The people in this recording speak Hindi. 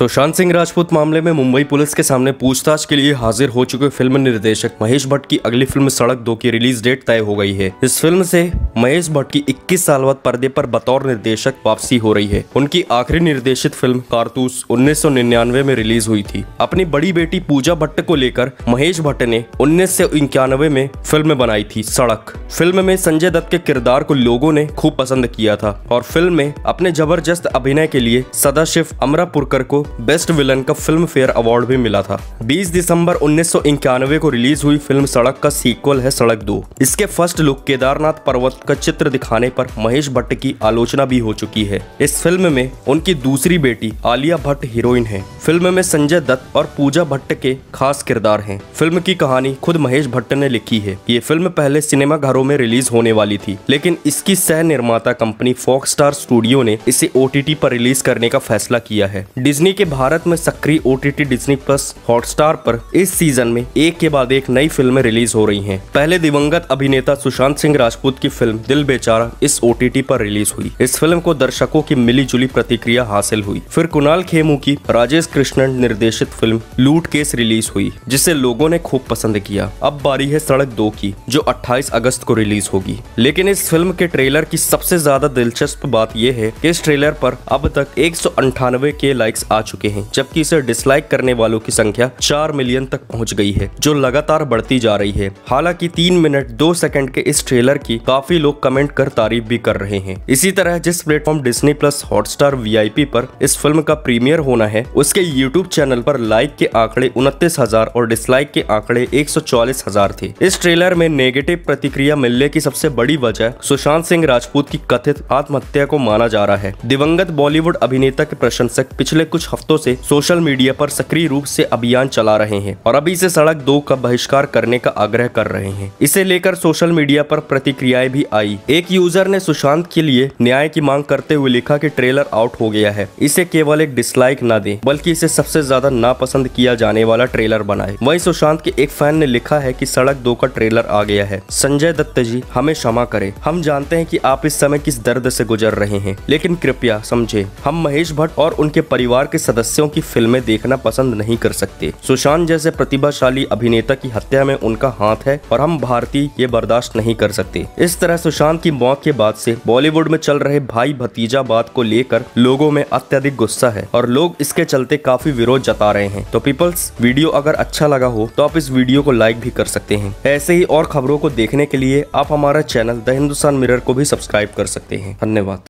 सुशांत सिंह राजपूत मामले में मुंबई पुलिस के सामने पूछताछ के लिए हाजिर हो चुके फिल्म निर्देशक महेश भट्ट की अगली फिल्म सड़क दो की रिलीज डेट तय हो गई है। इस फिल्म से महेश भट्ट की 21 साल बाद पर्दे पर बतौर निर्देशक वापसी हो रही है। उनकी आखिरी निर्देशित फिल्म कारतूस 1999 में रिलीज हुई थी। अपनी बड़ी बेटी पूजा भट्ट को लेकर महेश भट्ट ने 1991 में फिल्म बनाई थी सड़क। फिल्म में संजय दत्त के किरदार को लोगों ने खूब पसंद किया था और फिल्म में अपने जबरदस्त अभिनय के लिए सदा शिव अमरापुरकर को बेस्ट विलन का फिल्म फेयर अवार्ड भी मिला था। 20 दिसंबर 1991 को रिलीज हुई फिल्म सड़क का सीक्वल है सड़क दो। इसके फर्स्ट लुक केदारनाथ पर्वत का चित्र दिखाने पर महेश भट्ट की आलोचना भी हो चुकी है। इस फिल्म में उनकी दूसरी बेटी आलिया भट्ट हीरोइन है। फिल्म में संजय दत्त और पूजा भट्ट के खास किरदार हैं। फिल्म की कहानी खुद महेश भट्ट ने लिखी है। ये फिल्म पहले सिनेमाघरों में रिलीज होने वाली थी, लेकिन इसकी सह निर्माता कंपनी फोक्सटार स्टूडियो ने इसे OTT पर रिलीज करने का फैसला किया है। डिज्नी के भारत में सक्रिय OTT डिज्नी प्लस हॉटस्टार पर इस सीजन में एक के बाद एक नई फिल्में रिलीज हो रही हैं। पहले दिवंगत अभिनेता सुशांत सिंह राजपूत की फिल्म दिल बेचारा इस OTT पर रिलीज हुई। इस फिल्म को दर्शकों की मिलीजुली प्रतिक्रिया हासिल हुई। फिर कुनाल खेमू की राजेश कृष्णन निर्देशित फिल्म लूट केस रिलीज हुई, जिसे लोगों ने खूब पसंद किया। अब बारी है सड़क दो की, जो 28 अगस्त को रिलीज होगी। लेकिन इस फिल्म के ट्रेलर की सबसे ज्यादा दिलचस्प बात यह है कि इस ट्रेलर पर अब तक 198 के लाइक्स आ चुके हैं, जबकि इसे डिसलाइक करने वालों की संख्या 4 मिलियन तक पहुंच गई है, जो लगातार बढ़ती जा रही है। हालांकि 3 मिनट 2 सेकंड के इस ट्रेलर की काफी लोग कमेंट कर तारीफ भी कर रहे हैं। इसी तरह जिस platform Disney plus Hotstar VIP पर इस फिल्म का प्रीमियर होना है, उसके YouTube चैनल पर लाइक के आंकड़े 29,000 और डिसलाइक के आंकड़े 140,000 थे। इस ट्रेलर में नेगेटिव प्रतिक्रिया मिलने की सबसे बड़ी वजह सुशांत सिंह राजपूत की कथित आत्महत्या को माना जा रहा है। दिवंगत बॉलीवुड अभिनेता के प्रशंसक पिछले कुछ हफ्तों से सोशल मीडिया पर सक्रिय रूप से अभियान चला रहे हैं और अभी से सड़क दो का बहिष्कार करने का आग्रह कर रहे हैं। इसे लेकर सोशल मीडिया पर प्रतिक्रियाएं भी आई। एक यूजर ने सुशांत के लिए न्याय की मांग करते हुए लिखा कि ट्रेलर आउट हो गया है, इसे केवल एक डिसलाइक ना दें, बल्कि इसे सबसे ज्यादा नापसंद किया जाने वाला ट्रेलर बनाए। वहीं सुशांत के एक फैन ने लिखा है कि सड़क दो का ट्रेलर आ गया है, संजय दत्त जी हमें क्षमा करें, हम जानते हैं कि आप इस समय किस दर्द से गुजर रहे हैं, लेकिन कृपया समझें, हम महेश भट्ट और उनके परिवार के सदस्यों की फिल्में देखना पसंद नहीं कर सकते। सुशांत जैसे प्रतिभाशाली अभिनेता की हत्या में उनका हाथ है और हम भारतीय ये बर्दाश्त नहीं कर सकते। इस तरह सुशांत की मौत के बाद से बॉलीवुड में चल रहे भाई भतीजा बात को लेकर लोगों में अत्यधिक गुस्सा है और लोग इसके चलते काफी विरोध जता रहे हैं। तो पीपल्स, वीडियो अगर अच्छा लगा हो तो आप इस वीडियो को लाइक भी कर सकते हैं। ऐसे ही और खबरों को देखने के लिए आप हमारा चैनल द हिंदुस्तान मिरर को भी सब्सक्राइब कर सकते हैं। धन्यवाद।